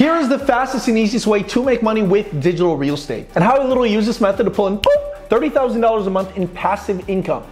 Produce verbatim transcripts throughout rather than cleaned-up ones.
Here is the fastest and easiest way to make money with digital real estate and how I literally use this method to pull in thirty thousand dollars a month in passive income.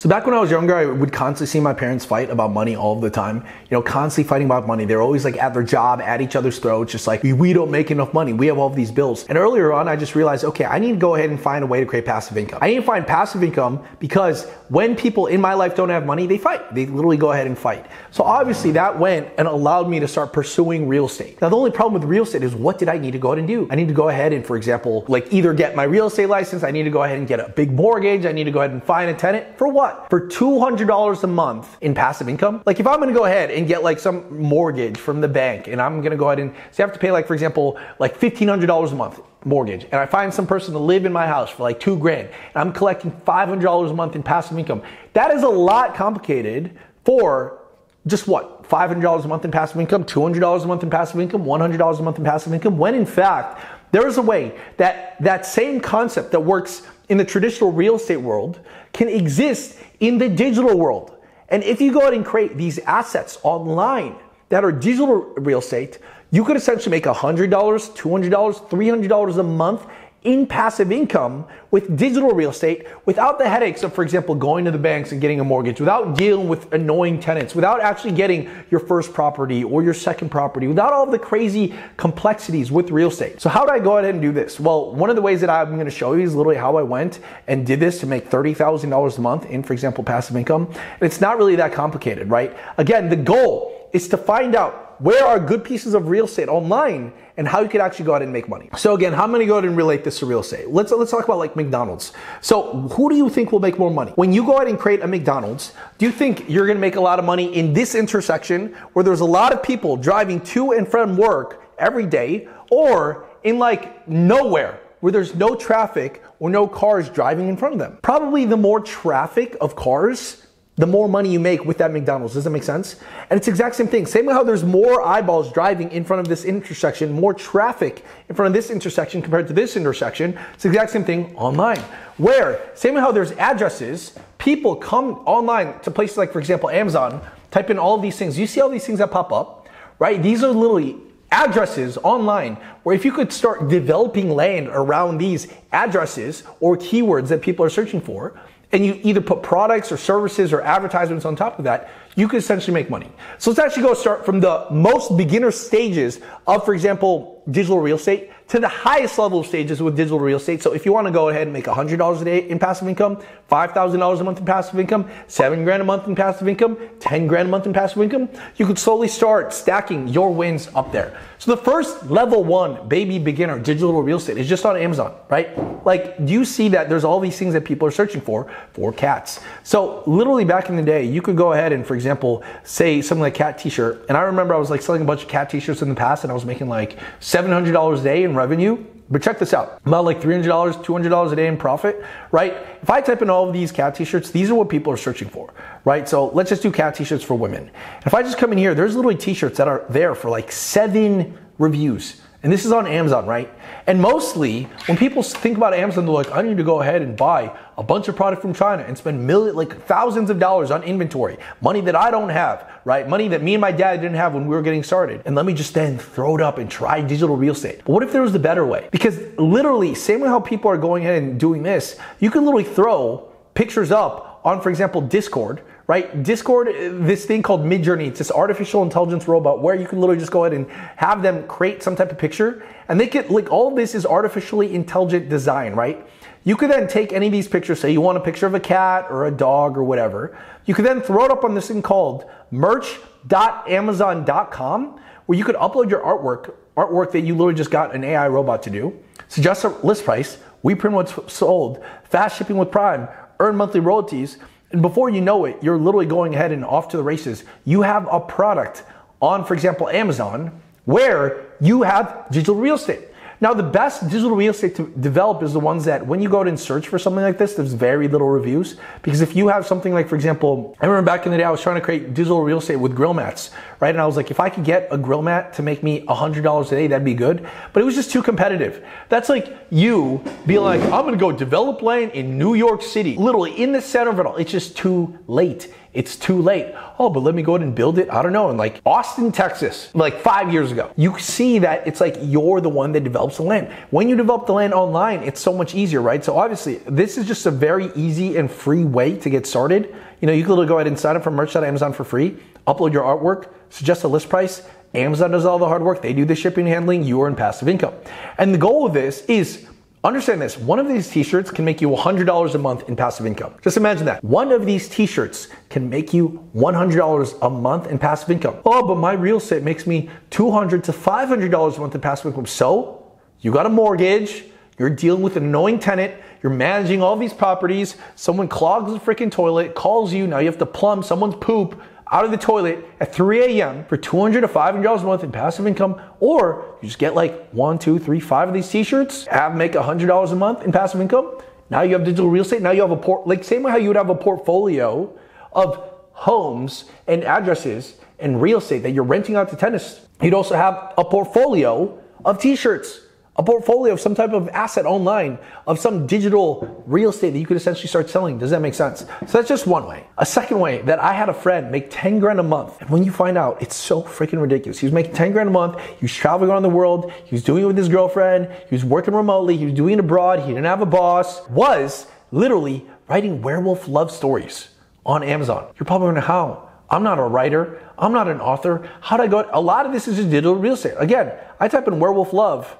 So back when I was younger, I would constantly see my parents fight about money all the time. You know, constantly fighting about money. They're always like at their job, at each other's throats, just like, we don't make enough money. We have all of these bills. And earlier on, I just realized, okay, I need to go ahead and find a way to create passive income. I need to find passive income because when people in my life don't have money, they fight. They literally go ahead and fight. So obviously that went and allowed me to start pursuing real estate. Now, the only problem with real estate is what did I need to go ahead and do? I need to go ahead and, for example, like either get my real estate license. I need to go ahead and get a big mortgage. I need to go ahead and find a tenant. For what? For two hundred dollars a month in passive income? Like if I'm gonna go ahead and get like some mortgage from the bank and I'm gonna go ahead and say I have to pay like, for example, like fifteen hundred dollars a month mortgage, and I find some person to live in my house for like two grand and I'm collecting five hundred dollars a month in passive income. That is a lot complicated for just what? five hundred dollars a month in passive income, two hundred dollars a month in passive income, one hundred dollars a month in passive income, when in fact, there is a way that that same concept that works in the traditional real estate world can exist in the digital world. And if you go ahead and create these assets online that are digital real estate, you could essentially make one hundred dollars, two hundred dollars, three hundred dollars a month in passive income with digital real estate without the headaches of, for example, going to the banks and getting a mortgage, without dealing with annoying tenants, without actually getting your first property or your second property, without all the crazy complexities with real estate. So how do I go ahead and do this? Well, one of the ways that I'm gonna show you is literally how I went and did this to make thirty thousand dollars a month in, for example, passive income. And it's not really that complicated, right? Again, the goal is to find out where are good pieces of real estate online and how you could actually go out and make money. So again, how many go ahead and relate this to real estate? Let's, let's talk about like McDonald's. So who do you think will make more money? When you go out and create a McDonald's, do you think you're gonna make a lot of money in this intersection where there's a lot of people driving to and from work every day, or in like nowhere where there's no traffic or no cars driving in front of them? Probably the more traffic of cars, the more money you make with that McDonald's. Does that make sense? And it's the exact same thing. Same with how there's more eyeballs driving in front of this intersection, more traffic in front of this intersection compared to this intersection. It's the exact same thing online. Where, same with how there's addresses, people come online to places like, for example, Amazon, type in all of these things. You see all these things that pop up, right? These are literally addresses online, where if you could start developing land around these addresses or keywords that people are searching for, and you either put products or services or advertisements on top of that, you could essentially make money. So let's actually go start from the most beginner stages of, for example, digital real estate to the highest level of stages with digital real estate. So if you wanna go ahead and make one hundred dollars a day in passive income, five thousand dollars a month in passive income, seven grand a month in passive income, ten grand a month in passive income, you could slowly start stacking your wins up there. So the first level one baby beginner digital real estate is just on Amazon, right? Like, do you see that there's all these things that people are searching for, for cats? So literally back in the day, you could go ahead and, for example, say something like cat t-shirt. And I remember I was like selling a bunch of cat t-shirts in the past and I was making like seven hundred dollars a day in revenue, but check this out, about like three hundred dollars, two hundred dollars a day in profit, right? If I type in all of these cat t-shirts, these are what people are searching for, right? So let's just do cat t-shirts for women. If I just come in here, there's literally t-shirts that are there for like seven reviews. And this is on Amazon, right? And mostly, when people think about Amazon, they're like, I need to go ahead and buy a bunch of product from China and spend million, like thousands of dollars on inventory, money that I don't have, right? Money that me and my dad didn't have when we were getting started. And let me just then throw it up and try digital real estate. But what if there was a better way? Because literally, same way how people are going ahead and doing this, you can literally throw pictures up on, for example, Discord, right? Discord, this thing called MidJourney, it's this artificial intelligence robot where you can literally just go ahead and have them create some type of picture, and they could, like, all this is artificially intelligent design, right? You could then take any of these pictures, say you want a picture of a cat or a dog or whatever, you could then throw it up on this thing called merch dot amazon dot com, where you could upload your artwork, artwork that you literally just got an A I robot to do, suggest a list price, we print what's sold, fast shipping with Prime, earn monthly royalties, and before you know it, you're literally going ahead and off to the races. You have a product on, for example, Amazon, where you have digital real estate. Now, the best digital real estate to develop is the ones that when you go out and search for something like this, there's very little reviews. Because if you have something like, for example, I remember back in the day, I was trying to create digital real estate with grill mats, right? And I was like, if I could get a grill mat to make me one hundred dollars a day, that'd be good. But it was just too competitive. That's like you being like, I'm gonna go develop land in New York City, literally in the center of it all. It's just too late. It's too late. Oh, but let me go ahead and build it, I don't know, in like Austin, Texas, like five years ago. You see that it's like you're the one that develops the land. When you develop the land online, it's so much easier, right? So obviously, this is just a very easy and free way to get started. You know, you can go ahead and sign up for merch dot amazon for free, upload your artwork, suggest a list price. Amazon does all the hard work. They do the shipping and handling. You earn passive income. And the goal of this is, understand this, one of these t-shirts can make you one hundred dollars a month in passive income. Just imagine that. One of these t-shirts can make you one hundred dollars a month in passive income. Oh, but my real estate makes me two hundred to five hundred dollars a month in passive income. So you got a mortgage, you're dealing with an annoying tenant, you're managing all these properties, someone clogs the freaking toilet, calls you, now you have to plumb someone's poop out of the toilet at three a m for two hundred to five hundred dollars a month in passive income, or you just get like one, two, three, five of these t-shirts, have make one hundred dollars a month in passive income. Now you have digital real estate. Now you have a port, like same way how you would have a portfolio of homes and addresses and real estate that you're renting out to tenants. You'd also have a portfolio of t-shirts, a portfolio of some type of asset online, of some digital real estate that you could essentially start selling. Does that make sense? So that's just one way. A second way that I had a friend make ten grand a month. And when you find out, it's so freaking ridiculous. He was making ten grand a month. He was traveling around the world. He was doing it with his girlfriend. He was working remotely. He was doing it abroad. He didn't have a boss. Was literally writing werewolf love stories on Amazon. You're probably wondering how. I'm not a writer. I'm not an author. How did I go? A lot of this is just digital real estate. Again, I type in werewolf love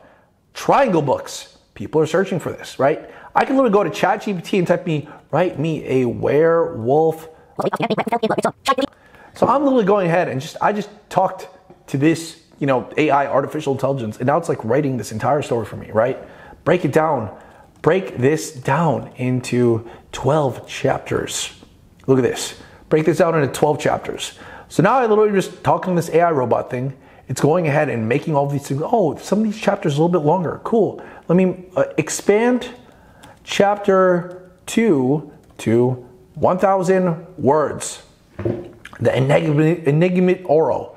triangle books. People are searching for this, right? I can literally go to ChatGPT and type me, write me a werewolf. So I'm literally going ahead and just, I just talked to this, you know, A I, artificial intelligence, and now it's like writing this entire story for me, right? Break it down. Break this down into twelve chapters. Look at this. Break this down into twelve chapters. So now I literally just talking to this A I robot thing. It's going ahead and making all these things. Oh, some of these chapters are a little bit longer. Cool. Let me uh, expand chapter two to one thousand words. The enigma, enigma aura,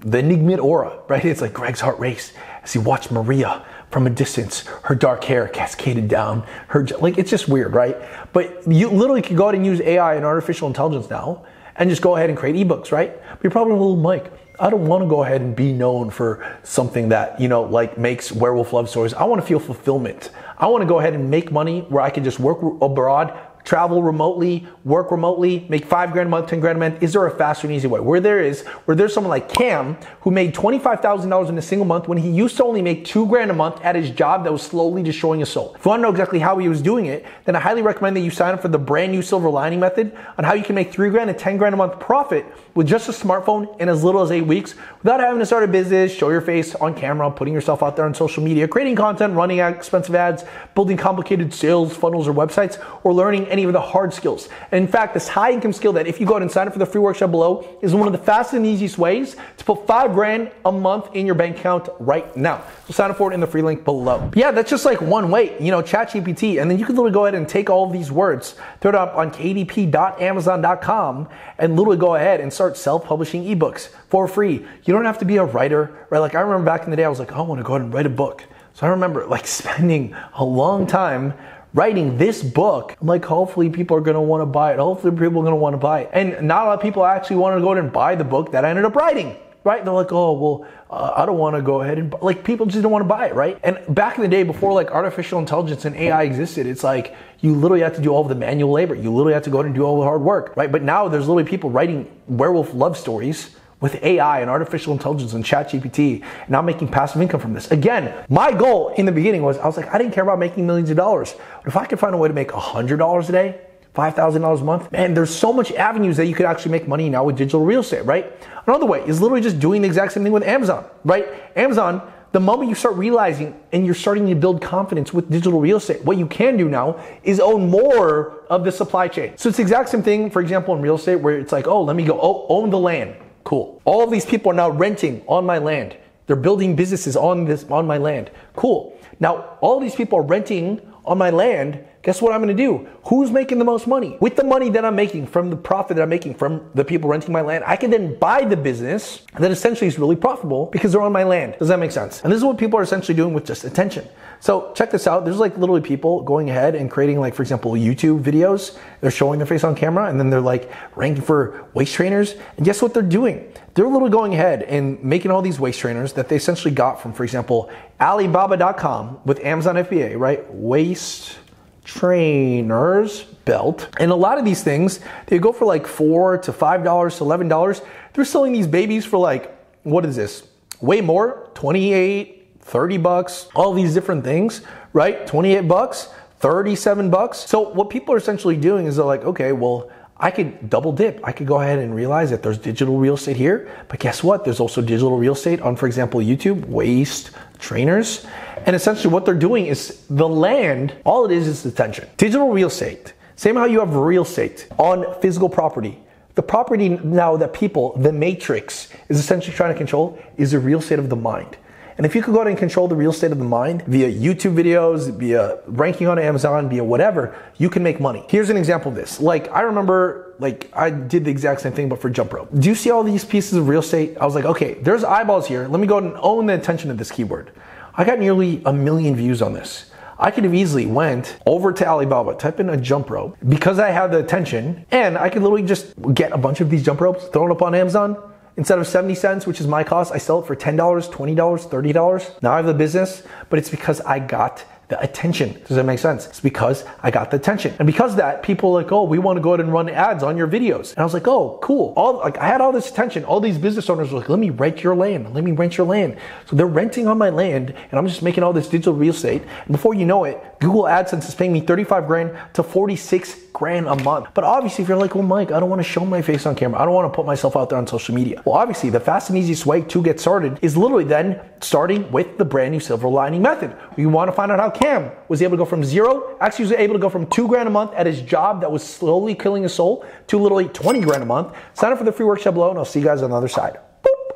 the enigma aura, right? It's like Greg's heart raced as he watched Maria from a distance, her dark hair cascaded down her, like, it's just weird, right? But you literally can go ahead and use A I and artificial intelligence now and just go ahead and create ebooks, right? But you're probably a little Mike, I don't want to go ahead and be known for something that, you know, like makes werewolf love stories. I want to feel fulfillment. I want to go ahead and make money where I can just work abroad, travel remotely, work remotely, make five grand a month, ten grand a month. Is there a faster and easy way? Where there is, where there's someone like Cam who made twenty-five thousand dollars in a single month when he used to only make two grand a month at his job that was slowly destroying his soul. If you want to know exactly how he was doing it, then I highly recommend that you sign up for the brand new Silver Lining Method on how you can make three grand and ten grand a month profit with just a smartphone in as little as eight weeks without having to start a business, show your face on camera, putting yourself out there on social media, creating content, running expensive ads, building complicated sales funnels or websites, or learning any of the hard skills. And in fact, this high income skill that if you go out and sign up for the free workshop below is one of the fastest and easiest ways to put five grand a month in your bank account right now. So sign up for it in the free link below. But yeah, that's just like one way, you know, ChatGPT, and then you can literally go ahead and take all of these words, throw it up on k d p dot amazon dot com, and literally go ahead and start self-publishing ebooks for free. You don't have to be a writer, right? Like I remember back in the day, I was like, I want to go ahead and write a book. So I remember like spending a long time writing this book. I'm like, hopefully people are gonna wanna buy it. Hopefully people are gonna wanna buy it. And not a lot of people actually wanna go ahead and buy the book that I ended up writing, right? And they're like, oh, well, uh, I don't wanna go ahead and, buy. Like people just don't wanna buy it, right? And back in the day before like artificial intelligence and A I existed, it's like, you literally have to do all the manual labor. You literally have to go ahead and do all the hard work, right? But now there's literally people writing werewolf love stories with A I and artificial intelligence and ChatGPT, and I'm making passive income from this. Again, my goal in the beginning was, I was like, I didn't care about making millions of dollars, but if I could find a way to make one hundred dollars a day, five thousand dollars a month, man, there's so much avenues that you could actually make money now with digital real estate, right? Another way is literally just doing the exact same thing with Amazon, right? Amazon, the moment you start realizing and you're starting to build confidence with digital real estate, what you can do now is own more of the supply chain. So it's the exact same thing, for example, in real estate where it's like, oh, let me go own the land. Cool. All of these people are now renting on my land. They're building businesses on this, on my land. Cool. Now, all these people are renting on my land. Guess what I'm gonna do? Who's making the most money? With the money that I'm making from the profit that I'm making from the people renting my land, I can then buy the business that essentially is really profitable because they're on my land. Does that make sense? And this is what people are essentially doing with just attention. So check this out. There's like literally people going ahead and creating like, for example, YouTube videos. They're showing their face on camera and then they're like ranking for waist trainers. And guess what they're doing? They're literally going ahead and making all these waist trainers that they essentially got from, for example, Alibaba dot com with Amazon F B A, right? Waist trainers belt. And a lot of these things, they go for like four to five dollars to eleven dollars. They're selling these babies for like, what is this? Way more, twenty-eight, thirty bucks, all these different things, right? twenty-eight bucks, thirty-seven bucks. So what people are essentially doing is they're like, okay, well, I could double dip. I could go ahead and realize that there's digital real estate here, but guess what? There's also digital real estate on, for example, YouTube, waist trainers. And essentially what they're doing is the land, all it is is attention. Digital real estate, same how you have real estate on physical property. The property now that people, the matrix, is essentially trying to control is the real estate of the mind. And if you could go ahead and control the real estate of the mind via YouTube videos, via ranking on Amazon, via whatever, you can make money. Here's an example of this. Like I remember, like I did the exact same thing, but for jump rope. Do you see all these pieces of real estate? I was like, okay, there's eyeballs here. Let me go ahead and own the attention of this keyword. I got nearly a million views on this. I could have easily went over to Alibaba, type in a jump rope because I have the attention, and I could literally just get a bunch of these jump ropes, throw it up on Amazon. Instead of seventy cents, which is my cost, I sell it for ten dollars, twenty dollars, thirty dollars. Now I have the business, but it's because I got the attention. Does that make sense? It's because I got the attention. And because of that, people are like, oh, we want to go ahead and run ads on your videos. And I was like, oh, cool. All like I had all this attention. All these business owners were like, let me rent your land. Let me rent your land. So they're renting on my land and I'm just making all this digital real estate. And before you know it, Google AdSense is paying me thirty-five grand to forty-six grand a month. But obviously if you're like, well, Mike, I don't want to show my face on camera. I don't want to put myself out there on social media. Well, obviously the fast and easiest way to get started is literally then starting with the brand new silver lining method. We want to find out how Cam was able to go from zero, actually was able to go from two grand a month at his job that was slowly killing his soul to literally twenty grand a month. Sign up for the free workshop below and I'll see you guys on the other side.